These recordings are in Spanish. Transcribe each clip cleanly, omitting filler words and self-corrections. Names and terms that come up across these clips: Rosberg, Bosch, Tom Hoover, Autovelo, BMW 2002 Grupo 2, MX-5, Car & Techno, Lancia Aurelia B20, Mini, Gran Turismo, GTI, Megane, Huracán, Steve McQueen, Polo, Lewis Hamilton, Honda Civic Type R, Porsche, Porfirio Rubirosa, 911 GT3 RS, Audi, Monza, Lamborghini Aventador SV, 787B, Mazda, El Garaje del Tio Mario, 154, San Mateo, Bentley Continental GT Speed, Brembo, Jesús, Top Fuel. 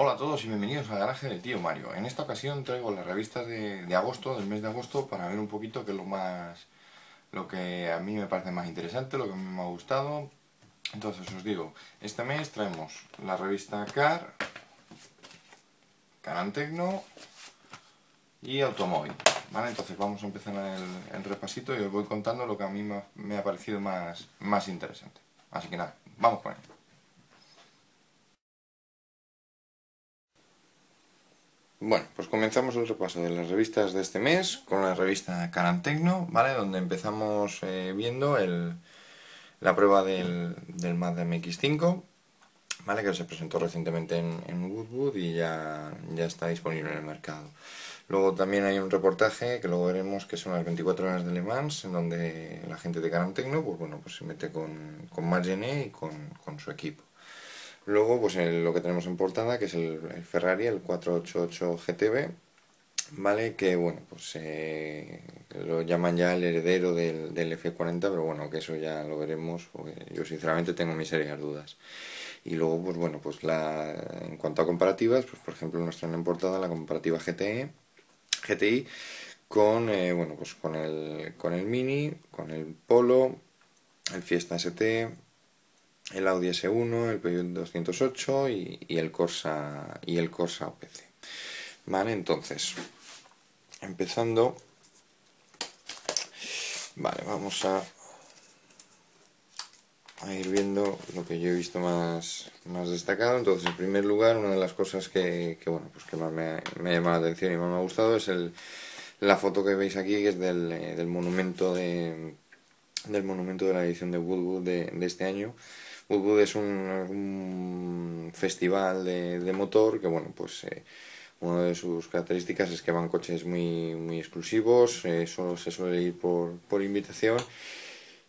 Hola a todos y bienvenidos al garaje del tío Mario. En esta ocasión traigo las revistas de agosto, del mes de agosto, para ver un poquito qué es lo que a mí me parece más interesante, lo que a mí me ha gustado. Entonces os digo, este mes traemos la revista Car, Canal Tecno y Automóvil, ¿vale? Entonces vamos a empezar el repasito y os voy contando lo que a mí me ha parecido más interesante. Así que nada, vamos con ello. Bueno, pues comenzamos el repaso de las revistas de este mes con la revista Canal Tecno, ¿vale? Donde empezamos viendo la prueba del Mazda MX-5, ¿vale? Que se presentó recientemente en Goodwood y ya está disponible en el mercado. Luego también hay un reportaje que luego veremos, que son las 24 horas de Le Mans, en donde la gente de Canal Tecno pues se mete con Margenet y con su equipo. Luego, pues lo que tenemos en portada, que es el Ferrari, el 488 GTB, ¿vale? Que, bueno, pues lo llaman ya el heredero del F40, pero bueno, que eso ya lo veremos, porque yo sinceramente tengo mis serias dudas. Y luego, pues bueno, pues en cuanto a comparativas, pues por ejemplo nos traen en portada la comparativa GTI con, bueno, pues con el Mini, con el Polo, el Fiesta ST, el Audi S1, el Peugeot 208 y el Corsa OPC. Vale, entonces, empezando, vale, vamos a ir viendo lo que yo he visto más destacado. Entonces, en primer lugar, una de las cosas que bueno, pues que más me ha llamado la atención y más me ha gustado es la foto que veis aquí, que es del monumento de la edición de Goodwood de este año. Goodwood es un festival de motor que, bueno, pues una de sus características es que van coches muy, muy exclusivos, solo se suele ir por invitación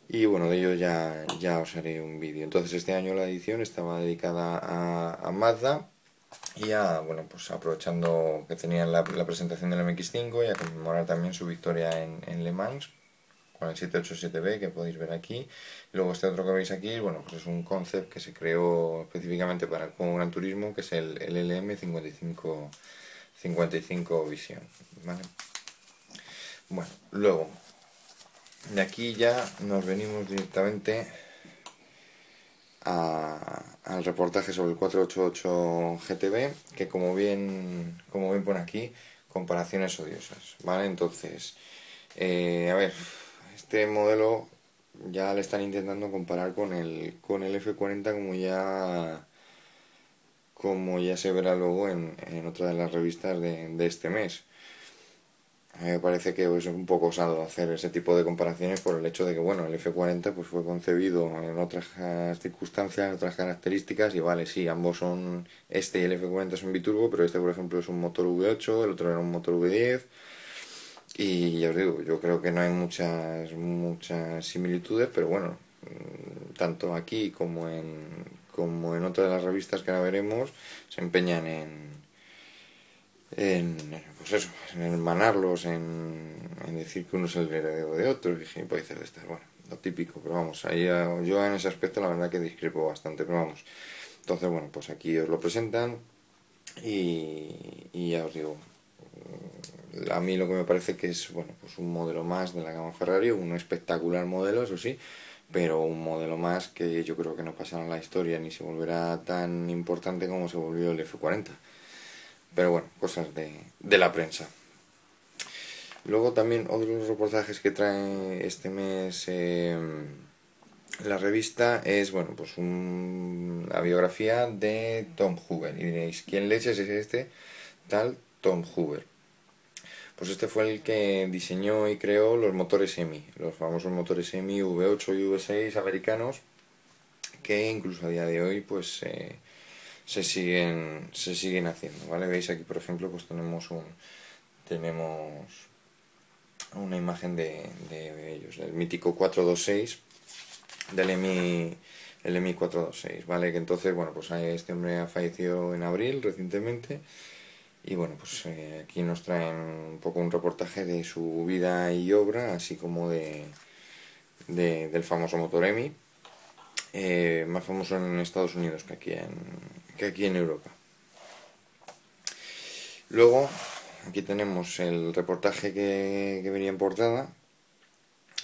y, bueno, de ello ya os haré un vídeo. Entonces, este año la edición estaba dedicada a Mazda y bueno, pues aprovechando que tenían la presentación del MX-5 y a conmemorar también su victoria en Le Mans, con el 787B que podéis ver aquí. Luego este otro que veis aquí, bueno, pues es un concept que se creó específicamente para el juego Gran Turismo, que es el LM55 Vision, ¿vale? Bueno, luego de aquí ya nos venimos directamente al reportaje sobre el 488 GTB, que como bien pone aquí, comparaciones odiosas, ¿vale? Entonces, a ver, este modelo ya le están intentando comparar con el F40, como ya se verá luego en otra de las revistas de este mes. A mí me parece que es un poco osado hacer ese tipo de comparaciones por el hecho de que, bueno, el F40 pues fue concebido en otras circunstancias, en otras características, y vale, sí, ambos son, este y el F40 es un biturbo, pero este por ejemplo es un motor V8, el otro era un motor V10. Y ya os digo, yo creo que no hay muchas similitudes, pero bueno, tanto aquí como en otra de las revistas que ahora veremos, se empeñan pues eso, en hermanarlos, en decir que uno es el heredero de otro, y puede ser de estas, bueno, lo típico, pero vamos, ahí yo en ese aspecto la verdad que discrepo bastante, pero vamos. Entonces, bueno, pues aquí os lo presentan y ya os digo, a mí lo que me parece que es, bueno, pues un modelo más de la gama Ferrari, un espectacular modelo, eso sí, pero un modelo más que yo creo que no pasará en la historia ni se volverá tan importante como se volvió el F40. Pero bueno, cosas de la prensa. Luego también otros reportajes que trae este mes la revista es, bueno, pues la biografía de Tom Hoover. Y diréis, ¿quién leches es este tal Tom Hoover? Pues este fue el que diseñó y creó los motores HEMI, los famosos motores HEMI V8 y V6 americanos, que incluso a día de hoy pues se siguen haciendo, ¿vale? Veis aquí por ejemplo pues tenemos una imagen de ellos, del mítico 426 del LMI 426, ¿vale? Que entonces, bueno, pues este hombre falleció en abril recientemente. Y bueno, pues aquí nos traen un poco un reportaje de su vida y obra, así como del famoso Motoremi, más famoso en Estados Unidos que aquí en Europa. Luego, aquí tenemos el reportaje que venía en portada,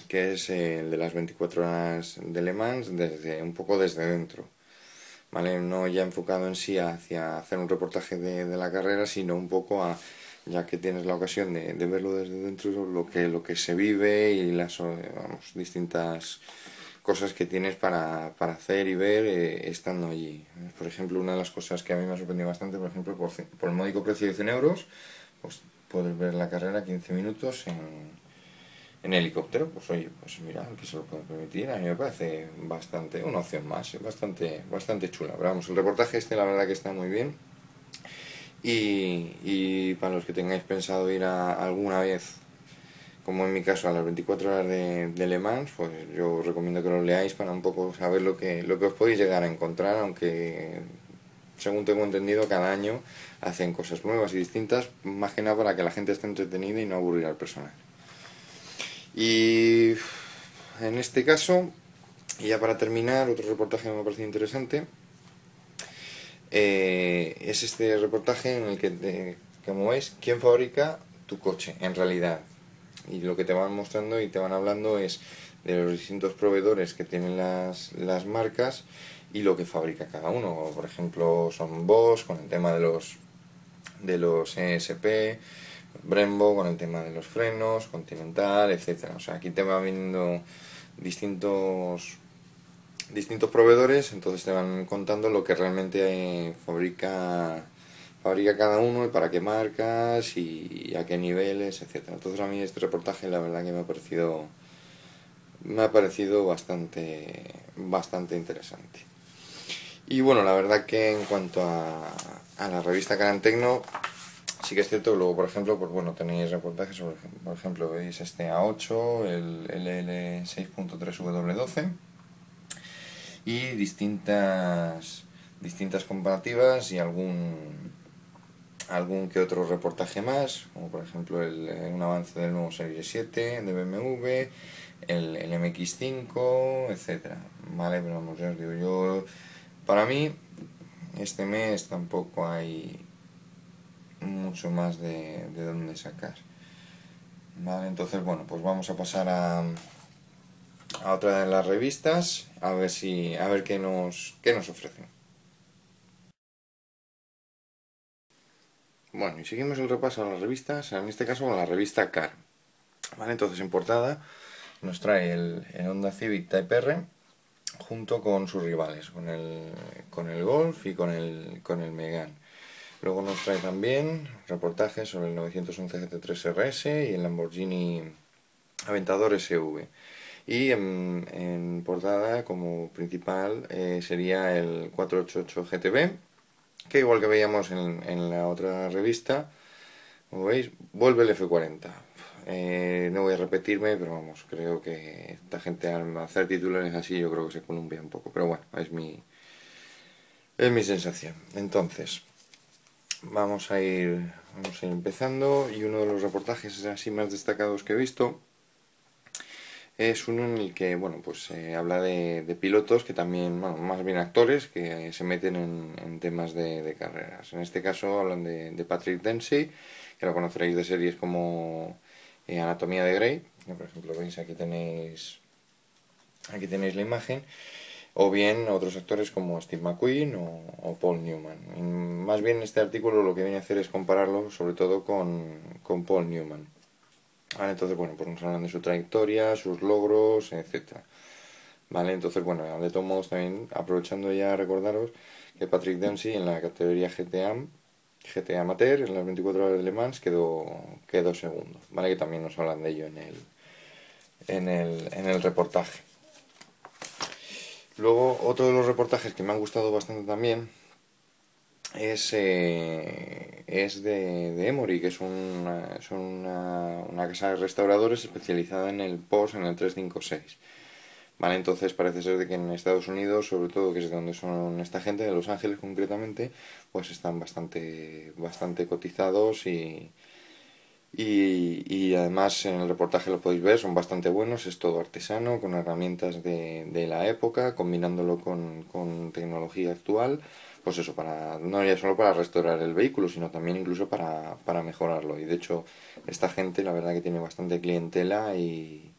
que es el de las 24 horas de Le Mans, desde, un poco desde dentro, ¿vale? No ya enfocado en sí hacia hacer un reportaje de la carrera, sino un poco a, ya que tienes la ocasión de verlo desde dentro, lo que se vive y las, vamos, distintas cosas que tienes para hacer y ver estando allí. Por ejemplo, una de las cosas que a mí me ha sorprendido bastante, por ejemplo, por el módico precio de 100 euros, pues puedes ver la carrera 15 minutos en helicóptero. Pues oye, pues mira, que se lo puede permitir, a mí me parece bastante, una opción más, bastante chula. Pero vamos, el reportaje este la verdad que está muy bien. Y para los que tengáis pensado ir alguna vez, como en mi caso, a las 24 horas de Le Mans, pues yo os recomiendo que lo leáis para un poco saber lo que os podéis llegar a encontrar, aunque, según tengo entendido, cada año hacen cosas nuevas y distintas, más que nada para que la gente esté entretenida y no aburrir al personal. Y en este caso, y ya para terminar, otro reportaje que me ha parecido interesante, es este reportaje en el que, como veis, ¿quién fabrica tu coche en realidad? Y lo que te van mostrando y te van hablando es de los distintos proveedores que tienen las marcas y lo que fabrica cada uno. Por ejemplo, son Bosch con el tema de los ESP, Brembo con el tema de los frenos, Continental, etcétera. O sea, aquí te van viendo distintos proveedores, entonces te van contando lo que realmente fabrica cada uno y para qué marcas y a qué niveles, etcétera. Entonces a mí este reportaje la verdad que me ha parecido bastante interesante. Y bueno, la verdad que en cuanto a la revista Canal Tecno, sí que es cierto que luego, por ejemplo, pues bueno, tenéis reportajes sobre, por ejemplo, veis este A8, el LL6.3W12 y distintas comparativas y algún que otro reportaje más, como por ejemplo un avance del nuevo Serie 7 de BMW, el MX-5, etcétera, ¿vale? Pero vamos, ya os digo, yo, para mí, este mes tampoco hay mucho más de dónde sacar, ¿vale? Entonces, bueno, pues vamos a pasar a otra de las revistas, a ver qué nos ofrecen. Bueno, y seguimos el repaso a las revistas, en este caso con la revista Car, ¿vale? Entonces en portada nos trae el Honda Civic Type R junto con sus rivales, con el Golf y con el Megane. Luego nos trae también reportajes sobre el 911 GT3 RS y el Lamborghini Aventador SV. Y en portada como principal sería el 488 GTB, que igual que veíamos en la otra revista, como veis, vuelve el F40. No voy a repetirme, pero vamos, creo que esta gente al hacer titulares así yo creo que se columpia un poco, pero bueno, es mi sensación. Entonces, vamos a ir empezando, y uno de los reportajes así más destacados que he visto es uno en el que, bueno, pues se habla de pilotos que también, bueno, más bien actores que se meten en temas de carreras. En este caso hablan de Patrick Dempsey, que lo conoceréis de series como Anatomía de Grey, que por ejemplo veis, aquí tenéis la imagen, o bien otros actores como Steve McQueen o Paul Newman. Y más bien este artículo lo que viene a hacer es compararlo sobre todo con Paul Newman. Vale, entonces, bueno, pues nos hablan de su trayectoria, sus logros, etcétera. Vale, entonces, bueno, de todos modos también, aprovechando ya, recordaros que Patrick Dempsey en la categoría GT Amateur, en las 24 horas de Le Mans, quedó segundo. Vale, que también nos hablan de ello en el reportaje. Luego, otro de los reportajes que me han gustado bastante también es de Emory, que es una casa de restauradores especializada en el post, en el 356. Vale, entonces parece ser de que en Estados Unidos, sobre todo, que es donde son esta gente, de Los Ángeles concretamente, pues están bastante cotizados y además en el reportaje lo podéis ver, son bastante buenos, es todo artesano, con herramientas de la época, combinándolo con tecnología actual. pues eso, para, no ya solo para restaurar el vehículo, sino también incluso para mejorarlo. Y de hecho, esta gente la verdad que tiene bastante clientela y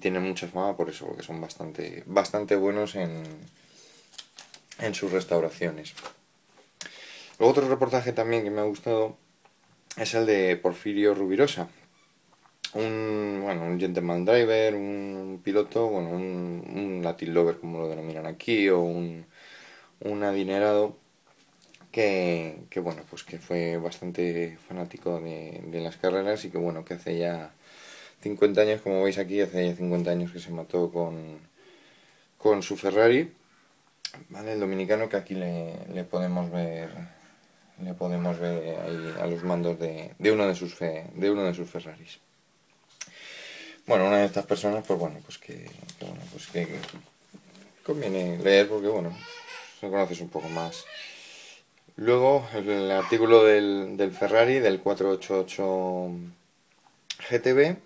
tiene mucha fama por eso, porque son bastante buenos en sus restauraciones. Luego, otro reportaje también que me ha gustado es el de Porfirio Rubirosa, un gentleman driver, un piloto, bueno, un Latin lover como lo denominan aquí, o un adinerado que bueno, pues que fue bastante fanático de las carreras y que bueno, que hace ya 50 años, como veis aquí, hace ya 50 años que se mató con su Ferrari, ¿vale? El dominicano, que aquí le podemos ver ahí a los mandos de uno de sus Ferraris. Bueno, una de estas personas, pues bueno, pues que conviene leer porque bueno, lo conoces un poco más. Luego, el artículo del Ferrari, del 488 GTB,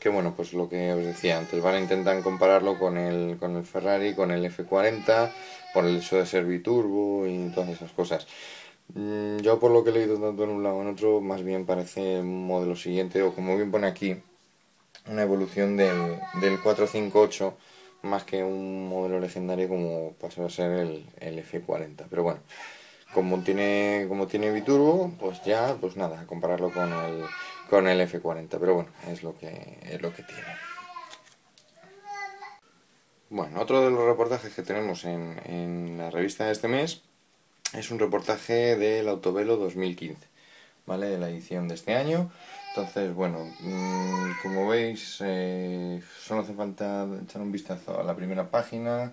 que bueno, pues lo que os decía antes, ¿vale? Intentan compararlo con el Ferrari, con el F40, por el hecho de ser biturbo y todas esas cosas. Yo, por lo que he leído tanto en un lado como en otro, más bien parece un modelo siguiente, o como bien pone aquí, una evolución del 458, más que un modelo legendario como pasó a ser el F40, pero bueno, como tiene biturbo, pues ya, pues nada, compararlo con el F40, pero bueno, es lo que tiene. Bueno, otro de los reportajes que tenemos en la revista de este mes es un reportaje del Autovelo 2015, ¿vale? De la edición de este año. Entonces, bueno, como veis, solo hace falta echar un vistazo a la primera página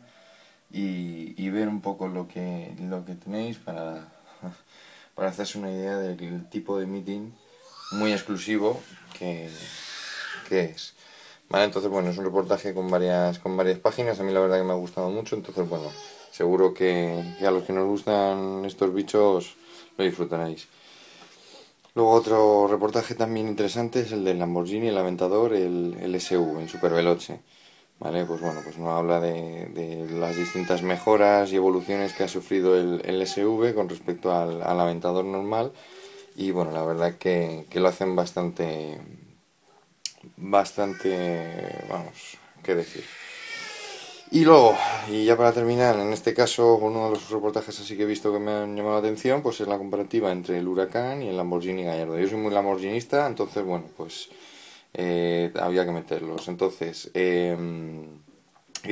y ver un poco lo que tenéis para hacerse una idea del tipo de meeting muy exclusivo que es. Vale, entonces, bueno, es un reportaje con varias páginas. A mí la verdad que me ha gustado mucho. Entonces, bueno, seguro que a los que nos gustan estos bichos lo disfrutaréis. Luego, otro reportaje también interesante es el del Lamborghini, el Aventador, el SU, el Superveloce. Vale, pues bueno, pues nos habla de las distintas mejoras y evoluciones que ha sufrido el SV con respecto al Aventador normal. Y bueno, la verdad que lo hacen bastante, vamos, qué decir. Y luego, y ya para terminar, en este caso, uno de los reportajes así que he visto que me han llamado la atención, pues es la comparativa entre el Huracán y el Lamborghini Gallardo. Yo soy muy lamborghinista, entonces, bueno, pues había que meterlos. Entonces, aquí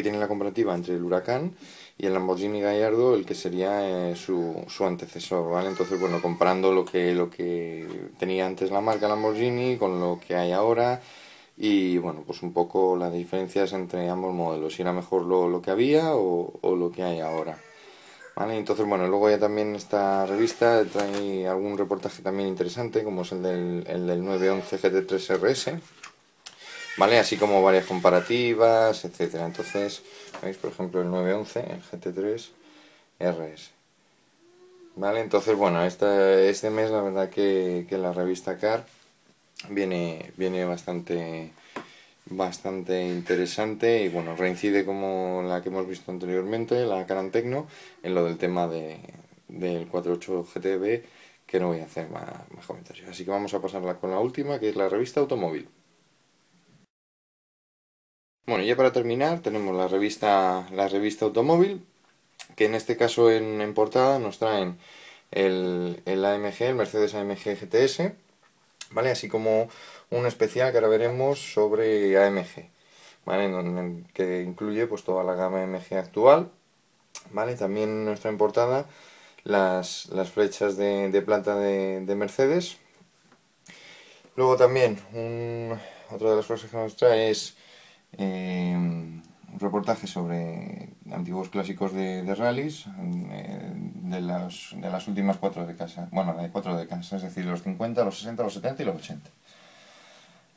tienen la comparativa entre el Huracán y el Lamborghini Gallardo, el que sería su antecesor, ¿vale? Entonces, bueno, comparando lo que tenía antes la marca Lamborghini con lo que hay ahora. Y bueno, pues un poco las diferencias entre ambos modelos, si era mejor lo que había o lo que hay ahora. Vale, entonces bueno, luego ya también esta revista trae algún reportaje también interesante, como es el del 911 GT3 RS, vale, así como varias comparativas, etcétera. Entonces, veis por ejemplo el 911, el GT3 RS. Vale, entonces bueno, este mes la verdad que la revista CAR viene bastante interesante y bueno, reincide como la que hemos visto anteriormente, la Caran Tecno, en lo del tema del 48 GTB, que no voy a hacer más comentarios. Así que vamos a pasarla con la última, que es la revista Automóvil. Bueno, y ya para terminar tenemos la revista Automóvil, que en este caso en portada nos traen el AMG, el Mercedes AMG GTS, ¿vale? Así como un especial que ahora veremos sobre AMG, ¿vale? Que incluye pues toda la gama AMG actual, ¿vale? También nuestra importada las flechas de plata de Mercedes. Luego también otra de las cosas que nos trae es un reportaje sobre antiguos clásicos de rallies, de las últimas cuatro décadas, bueno, de cuatro décadas, es decir, los 50, los 60, los 70 y los 80.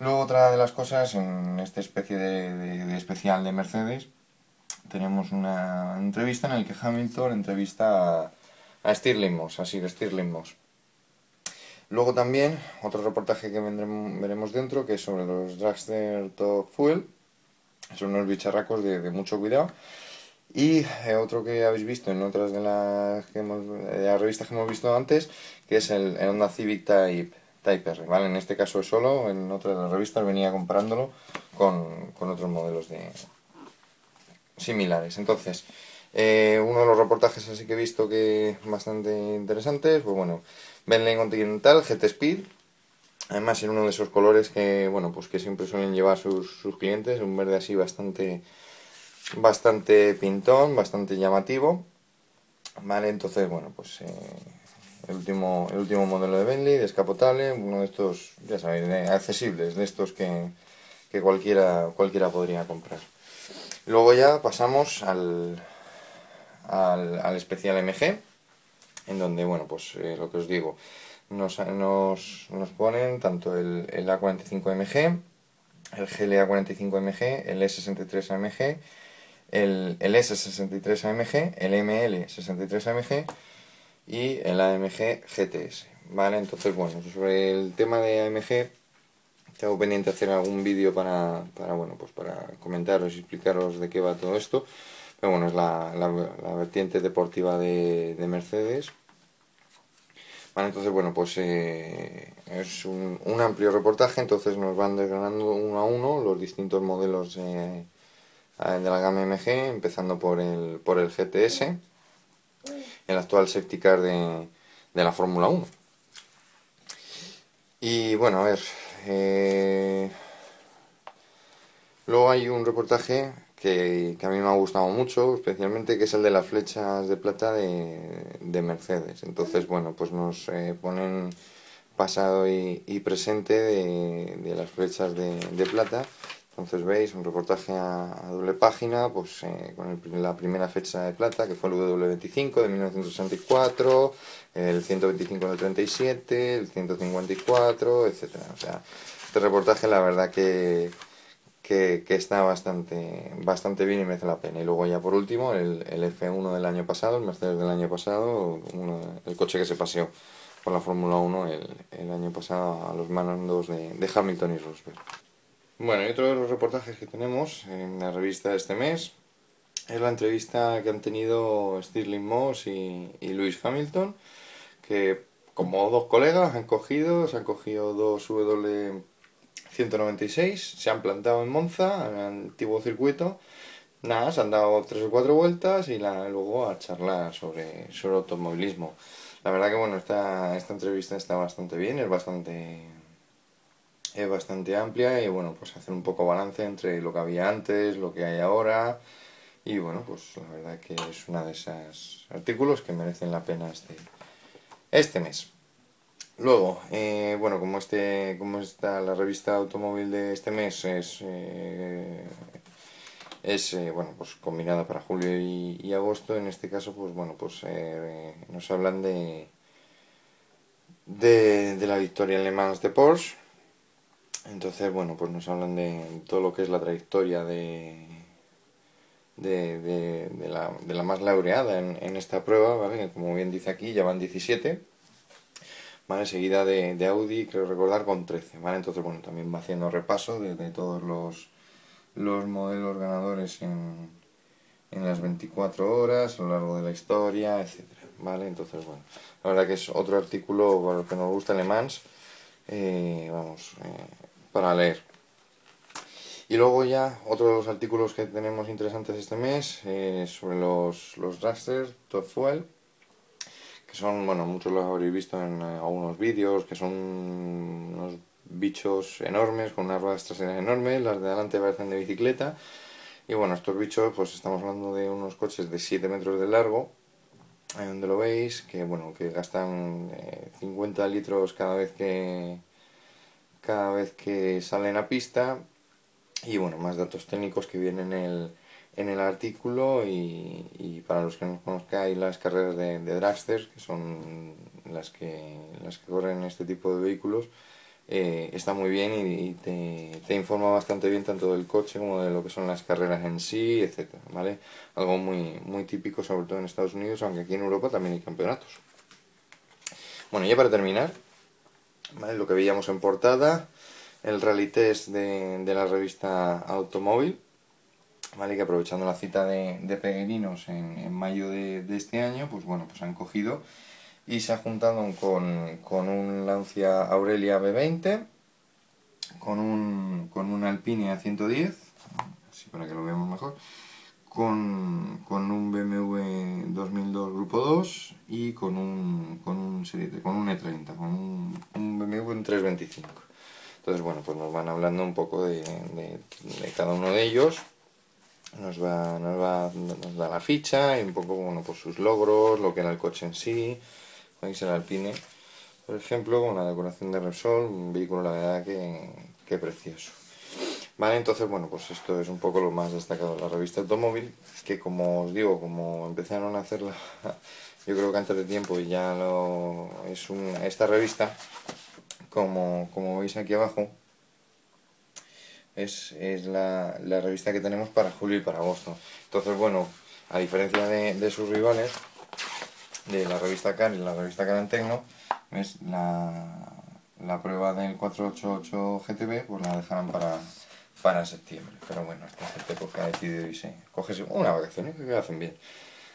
Luego, otra de las cosas en esta especie de especial de Mercedes, tenemos una entrevista en la que Hamilton entrevista a Stirling Moss, así de Stirling Moss. Luego también, otro reportaje que veremos dentro, que es sobre los dragster Top Fuel. Son unos bicharracos de mucho cuidado. Y otro que habéis visto en otras de las, revistas que hemos visto antes, que es el Honda Civic Type R, ¿vale? En este caso es solo, en otra de las revistas venía comparándolo con otros modelos de similares. Entonces, uno de los reportajes así que he visto que bastante interesantes, pues bueno, Bentley Continental GT Speed, además en uno de esos colores que, bueno, pues que siempre suelen llevar sus clientes, un verde así bastante pintón, bastante llamativo, vale. Entonces, bueno, pues el último modelo de Bentley, descapotable, uno de estos, ya sabéis, accesibles, de estos que cualquiera podría comprar. Luego ya pasamos al especial MG, en donde, bueno, pues lo que os digo, nos ponen tanto el A45MG, el GLA45MG, el E63AMG, el S63AMG, el ML63AMG y el AMG GTS, ¿vale? Entonces, bueno, sobre el tema de AMG tengo pendiente hacer algún vídeo para, bueno, pues para comentaros y explicaros de qué va todo esto, pero bueno, es la vertiente deportiva de Mercedes. Vale, entonces, bueno, pues es un amplio reportaje, entonces nos van desgranando uno a uno los distintos modelos de la gama MG, empezando por el GTS, el actual safety car de la Fórmula 1. Y bueno, a ver, luego hay un reportaje que a mí me ha gustado mucho, especialmente, que es el de las flechas de plata de Mercedes. Entonces, bueno, pues nos ponen pasado y presente de las flechas de plata. Entonces veis un reportaje a doble página, pues con la primera fecha de plata, que fue el W25 de 1964, el 125 del 37, el 154, etc. O sea, este reportaje, la verdad que está bastante bien y merece la pena. Y luego ya por último el F1 del año pasado, el Mercedes del año pasado, el coche que se paseó por la Fórmula 1 el año pasado a los mandos de Hamilton y Rosberg. Bueno, y otro de los reportajes que tenemos en la revista de este mes es la entrevista que han tenido Stirling Moss y Lewis Hamilton, que como dos colegas se han cogido dos W196, se han plantado en Monza, en el antiguo circuito, nada, se han dado 3 o 4 vueltas y luego a charlar sobre automovilismo. La verdad que, bueno, esta entrevista está bastante bien, es bastante amplia y, bueno, pues hacer un poco balance entre lo que había antes, lo que hay ahora y, bueno, pues la verdad que es uno de esos artículos que merecen la pena este mes. Luego, bueno, como está la revista automóvil de este mes es bueno, pues combinada para julio y agosto, en este caso, pues bueno, pues nos hablan de la victoria en Le Mans de Porsche. Entonces, bueno, pues nos hablan de todo lo que es la trayectoria de la más laureada en esta prueba, ¿vale? Como bien dice aquí, ya van 17. ¿Vale? Seguida de Audi, creo recordar, con 13, ¿vale? Entonces, bueno, también va haciendo repaso de todos los modelos ganadores en las 24 horas, a lo largo de la historia, etc. ¿Vale? Entonces, bueno, la verdad que es otro artículo para los que nos gusta Le Mans, para leer. Y luego ya, otro de los artículos que tenemos interesantes este mes, sobre los dragsters Top Fuel, que son, bueno, muchos los habréis visto en algunos vídeos, que son unos bichos enormes, con unas ruedas traseras enormes, las de adelante parecen de bicicleta, y bueno, estos bichos, pues estamos hablando de unos coches de 7 metros de largo, ahí donde lo veis, que bueno, que gastan 50 litros cada vez que salen a pista, y bueno, más datos técnicos que vienen en el artículo, y para los que no conozcáis las carreras de dragsters, que son las que corren este tipo de vehículos, está muy bien y te informa bastante bien tanto del coche como de lo que son las carreras en sí, etc., ¿vale? Algo muy, muy típico, sobre todo en Estados Unidos, aunque aquí en Europa también hay campeonatos. Bueno, ya para terminar, ¿vale? Lo que veíamos en portada, el rally test de la revista Automóvil, ¿vale? Que aprovechando la cita de peregrinos en mayo de este año, pues bueno, pues han cogido y se ha juntado con un Lancia Aurelia B20, con un Alpine A110, así para que lo veamos mejor, con un BMW 2002 Grupo 2 y con un E30, con un BMW en 325. Entonces bueno, pues nos van hablando un poco de cada uno de ellos, nos da la ficha y un poco, bueno, pues sus logros, lo que era el coche en sí. Ahí es el Alpine, por ejemplo, con la decoración de Repsol, un vehículo la verdad que precioso. Vale, entonces bueno, pues esto es un poco lo más destacado de la revista Automóvil, que como os digo, como empezaron a hacerla yo creo que antes de tiempo y ya lo... esta revista, como veis aquí abajo, es la revista que tenemos para julio y para agosto. Entonces bueno, a diferencia de sus rivales, de la revista Car y la revista Car and Tecno, ¿ves? La prueba del 488 GTB pues la dejarán para septiembre, pero bueno, esta gente porque ha decidido irse, cogerse una vacación, que lo hacen bien.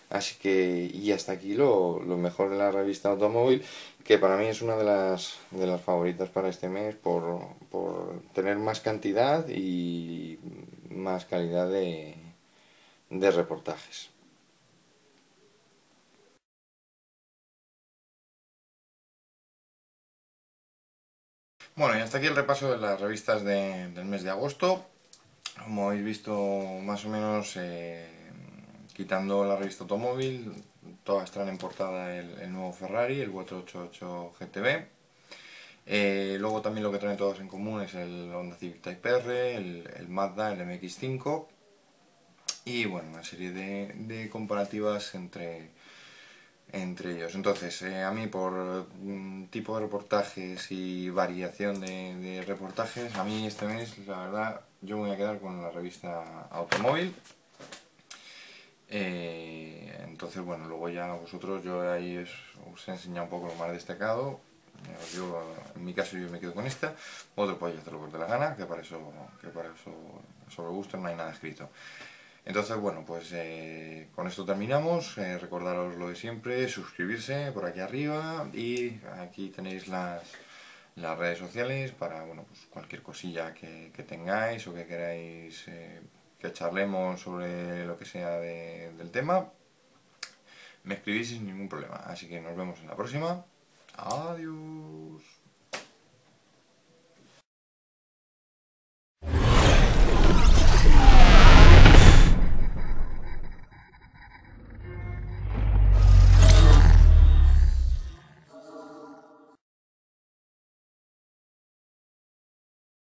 Así que, y hasta aquí lo mejor de la revista Automóvil, que para mí es una de las favoritas para este mes por tener más cantidad y más calidad de reportajes. Bueno, y hasta aquí el repaso de las revistas del mes de agosto. Como habéis visto, más o menos, quitando la revista Automóvil, todas traen en portada el nuevo Ferrari, el 488 GTB. Luego también lo que traen todos en común es el Honda Civic Type R, el Mazda, el MX-5. Y bueno, una serie de comparativas entre ellos. Entonces, a mí por tipo de reportajes y variación de reportajes, a mí este mes, la verdad, yo me voy a quedar con la revista Automóvil. Entonces, bueno, luego ya vosotros, yo ahí os he enseñado un poco lo más destacado. Yo, en mi caso, yo me quedo con esta. Otro podéis hacer lo que os dé la gana, que para eso sobre gusto no hay nada escrito. Entonces, bueno, pues con esto terminamos. Recordaros lo de siempre, suscribirse por aquí arriba y aquí tenéis las redes sociales para, bueno, pues cualquier cosilla que tengáis o que queráis que charlemos sobre lo que sea del tema. Me escribís sin ningún problema. Así que nos vemos en la próxima. Adiós.